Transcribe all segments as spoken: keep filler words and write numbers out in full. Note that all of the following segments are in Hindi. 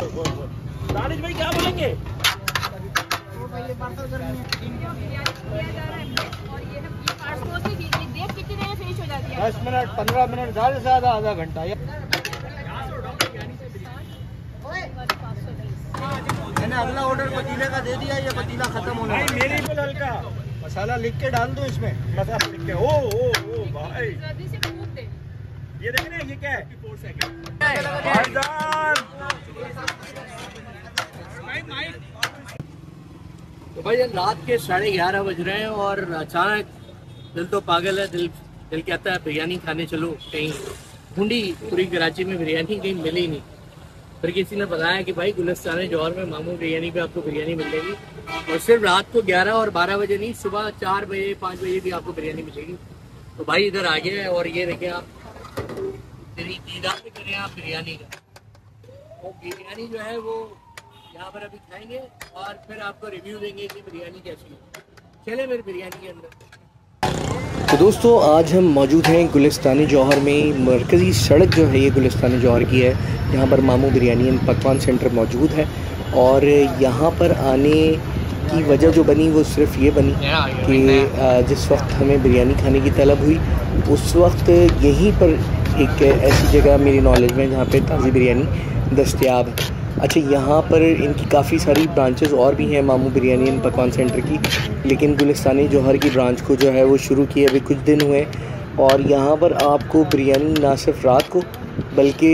दानिश भाई क्या बोलेंगे? दस मिनट पंद्रह मिनट ज्यादा से ज्यादा आधा घंटा। मैंने अगला ऑर्डर पतीले का दे दिया, ये पतीला खत्म होना है। मेरे को हल्का मसाला लिख के डाल दो इसमें, मसाला लिख के। ओ ओ ओ भाई ये देख रहे हैं ये क्या है? तो भाई रात के साढ़े ग्यारह बज रहे हैं और अचानक दिल तो पागल है, दिल दिल कहता है बिरयानी खाने चलो कहीं। ढूंढी पूरी कराची में बिरयानी, कहीं मिली नहीं। फिर किसी ने बताया कि भाई गुलिस्तान-ए-जौहर में मामू बिरयानी पे आपको बिरयानी मिलेगी, और सिर्फ रात को ग्यारह और बारह बजे नहीं, सुबह चार बजे पाँच बजे भी आपको बिरयानी मिलेगी। तो भाई इधर आ गया है और ये देखें आप, दीदार भी करें आप बिरयानी का। वो बिरयानी जो है वो यहाँ पर अभी खाएंगे और फिर आपको रिव्यू देंगे कि बिरयानी कैसी है। चले मेरे बिरयानी के अंदर। तो दोस्तों आज हम मौजूद हैं गुलिस्तान-ए-जौहर में। मरकज़ी सड़क जो है ये गुलिस्तान-ए-जौहर की है, यहाँ पर मामू बिरयानी एंड पकवान सेंटर मौजूद है। और यहाँ पर आने की वजह जो बनी वो सिर्फ ये बनी कि जिस वक्त हमें बिरयानी खाने की तलब हुई उस वक्त यहीं पर एक ऐसी जगह मेरी नॉलेज में जहाँ पे ताज़ी बिरयानी दस्तयाब है। अच्छा, यहाँ पर इनकी काफ़ी सारी ब्रांचेस और भी हैं मामू बिरयानी एंड पकवान सेंटर की, लेकिन गुलिस्तान-ए-जौहर की ब्रांच को जो है वो शुरू किए अभी कुछ दिन हुए। और यहाँ पर आपको बिरयानी ना सिर्फ रात को बल्कि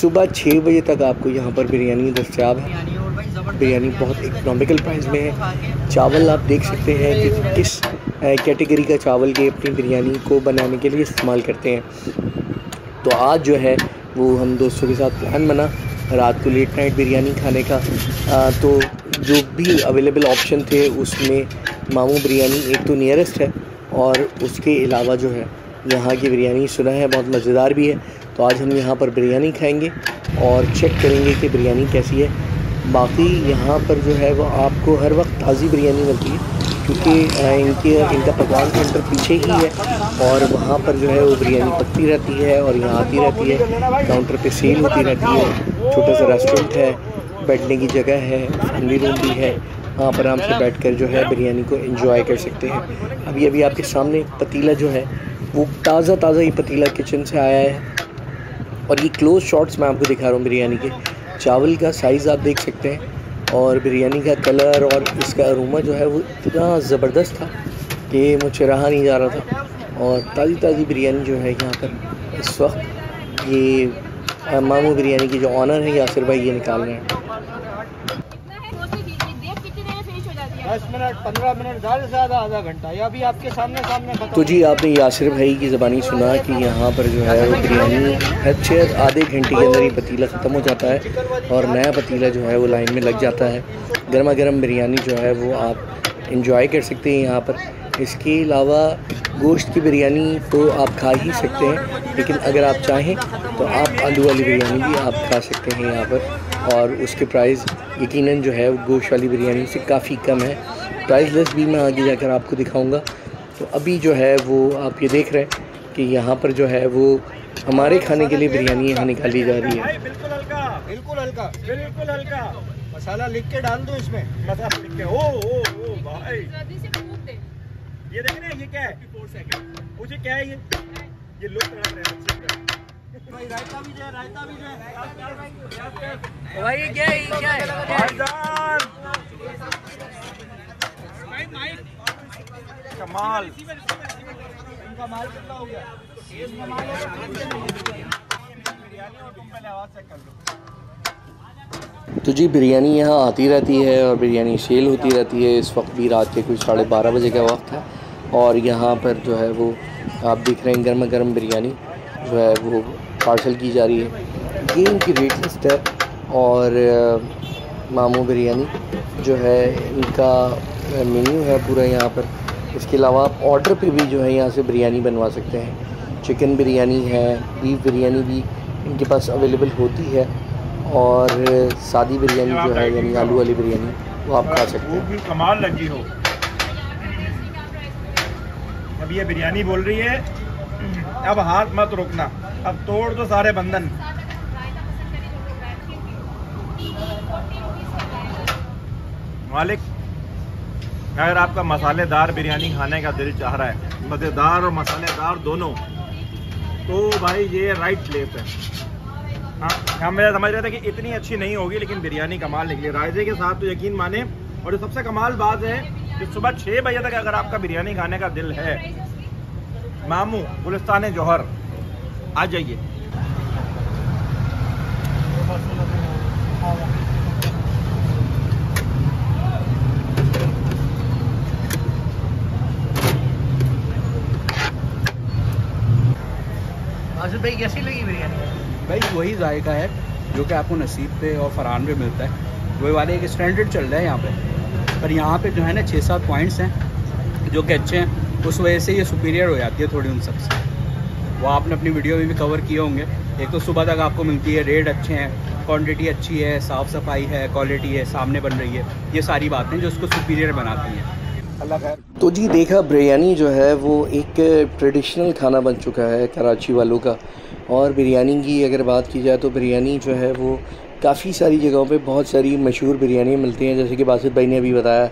सुबह छः बजे तक आपको यहाँ पर बिरयानी दस्तयाब है। बिरयानी बहुत इकनॉमिकल प्राइस में है। चावल आप देख सकते हैं कि किस कैटेगरी का चावल के अपनी बिरयानी को बनाने के लिए इस्तेमाल करते हैं। तो आज जो है वो हम दोस्तों के साथ प्लान बना रात को लेट नाइट बिरयानी खाने का। आ, तो जो भी अवेलेबल ऑप्शन थे उसमें मामू बिरयानी एक तो नियरेस्ट है, और उसके अलावा जो है यहाँ की बिरयानी सुना है बहुत मज़ेदार भी है। तो आज हम यहाँ पर बिरयानी खाएंगे और चेक करेंगे कि बिरयानी कैसी है। बाकी यहाँ पर जो है वो आपको हर वक्त ताज़ी बिरयानी मिलती है, क्योंकि इनके इनका पकवान सेंटर पीछे ही है और वहाँ पर जो है वो बिरयानी पकती रहती है और यहाँ आती रहती है, काउंटर पे सेल होती रहती है। छोटा सा रेस्टोरेंट है, बैठने की जगह है, फैमिली रूम भी है, आप आराम से बैठकर जो है बिरयानी को एंजॉय कर सकते हैं। अभी अभी आपके सामने पतीला जो है वो ताज़ा ताज़ा ये पतीला किचन से आया है, और ये क्लोज शॉट्स मैं आपको दिखा रहा हूँ बिरयानी के। चावल का साइज़ आप देख सकते हैं और बिरयानी का कलर और इसका अरोमा जो है वो इतना ज़बरदस्त था कि मुझे रहा नहीं जा रहा था। और ताज़ी ताज़ी बिरयानी जो है यहाँ पर इस वक्त ये मामू बिरयानी की जो ऑनर है यासिर भाई ये निकाल रहे हैं। दस मिनट पंद्रह मिनट ज़्यादा से ज़्यादा आधा घंटा, या भी आपके सामने सामने। तो जी आपने यासिर भाई की ज़बानी सुना कि यहाँ पर जो है वो बिरयानी अच्छे आधे घंटे के अंदर ही पतीला ख़त्म हो जाता है और नया पतीला जो है वो लाइन में लग जाता है। गर्मा गर्म बिरयानी जो है वो आप इंजॉय कर सकते हैं यहाँ पर। इसके अलावा गोश्त की बिरयानी तो आप खा ही सकते हैं, लेकिन अगर आप चाहें तो आप आलू वाली बिरयानी भी आप खा सकते हैं यहाँ पर, और उसके प्राइस यकीनन जो है वो गोश्त वाली बिरयानी से काफ़ी कम है। प्राइस लिस्ट भी मैं आगे जाकर आपको दिखाऊंगा। तो अभी जो है वो आप ये देख रहे हैं कि यहाँ पर जो है वो हमारे खाने के लिए बिरयानी यहाँ निकाली जा रही है। बिल्कुल हल्का बिल्कुल हल्का बिल्कुल हल्का मसाला लिख के डाल दो इसमें, मसाला लिख के। ओ ओ ओ भाई ये देख रहे हैं ये क्या है? मुझे क्या है ये ये लोग भाई रायता भी है, रायता भी है। भाई ये क्या है? ये क्या है? कमाल, इनका माल कितना हो गया? तो जी बिरयानी यहाँ आती रहती है और बिरयानी सेल होती रहती है। इस वक्त भी रात के कुछ साढ़े बारह बजे का वक्त है, और यहाँ पर जो है वो आप देख रहे हैं गर्मा गर्म बिरयानी जो है वो पार्सल की जा रही है। ये इनकी रेट लिस्ट है, और मामू बिरयानी जो है इनका मेन्यू है पूरा यहाँ पर। इसके अलावा आप ऑर्डर पे भी जो है यहाँ से बिरयानी बनवा सकते हैं। चिकन बिरयानी है, बीफ बिरयानी भी इनके पास अवेलेबल होती है, और सादी बिरयानी जो है यानी आलू वाली बिरयानी वो आप खा सकते हैं। कमाल लगी हो। अब ये बिरयानी बोल रही है अब हाथ मत रोकना, अब तोड़ दो सारे बंधन। मालिक, अगर आपका मसालेदार बिरयानी खाने का दिल चाह रहा है, मज़ेदार और मसालेदार दोनों, तो भाई ये राइट प्लेस है। हाँ, हम मेरा समझ रहा था कि इतनी अच्छी नहीं होगी, लेकिन बिरयानी कमाल निकली रायजे के साथ, तो यकीन माने। और जो सबसे कमाल बात है कि सुबह छः बजे तक अगर आपका बिरयानी खाने का दिल है, मामू गुलिस्तान-ए-जौहर आ जाइए। नासिब भाई, कैसी लगी बिरयानी? भाई वही जायका है जो कि आपको नसीब पे और फरहान पे मिलता है। वही वाले एक स्टैंडर्ड चल रहा है यहाँ पे, पर यहाँ पे जो है ना छः सात पॉइंट्स हैं जो कि अच्छे हैं, उस वजह से ये सुपीरियर हो जाती है थोड़ी उन सबसे। वो आपने अपनी वीडियो में भी कवर किए होंगे। एक तो सुबह तक आपको मिलती है, रेट अच्छे हैं, क्वांटिटी अच्छी है, साफ़ सफाई है, क्वालिटी है, सामने बन रही है, ये सारी बातें जो उसको सुपीरियर बनाती हैं। अल्लाह खैर। तो जी देखा, बिरयानी जो है वो एक ट्रेडिशनल खाना बन चुका है कराची वालों का। और बिरयानी की अगर बात की जाए तो बिरयानी जो है वो काफ़ी सारी जगहों पर बहुत सारी मशहूर बिरयानी मिलती हैं, जैसे कि बासित भाई ने अभी बताया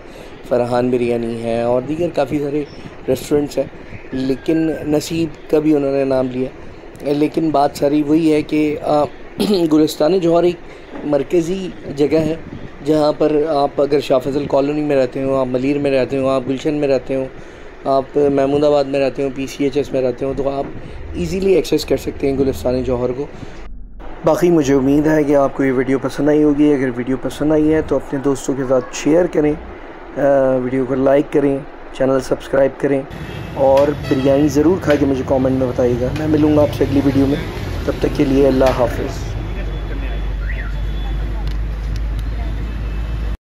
फरहान बिरयानी है और दीगर काफ़ी सारे रेस्टोरेंट्स हैं, लेकिन नसीब का भी उन्होंने नाम लिया। लेकिन बात सारी वही है कि गुलिस्तान-ए-जौहर एक मरकज़ी जगह है जहाँ पर आप अगर शाह फजल कॉलोनी में रहते हो, आप मलीर में रहते हो, आप गुलशन में रहते हो, आप महमूदाबाद में रहते हो, पीसीएचएस में रहते हो, तो आप इजीली एक्सेस कर सकते हैं गुलिस्तान-ए-जौहर को। बाकी मुझे उम्मीद है कि आपको ये वीडियो पसंद आई होगी। अगर वीडियो पसंद आई है तो अपने दोस्तों के साथ शेयर करें, वीडियो को लाइक करें, चैनल सब्सक्राइब करें और बिरयानी ज़रूर खा के मुझे कमेंट में बताइएगा। मैं मिलूँगा आपसे अगली वीडियो में, तब तक के लिए अल्लाह हाफ़िज़।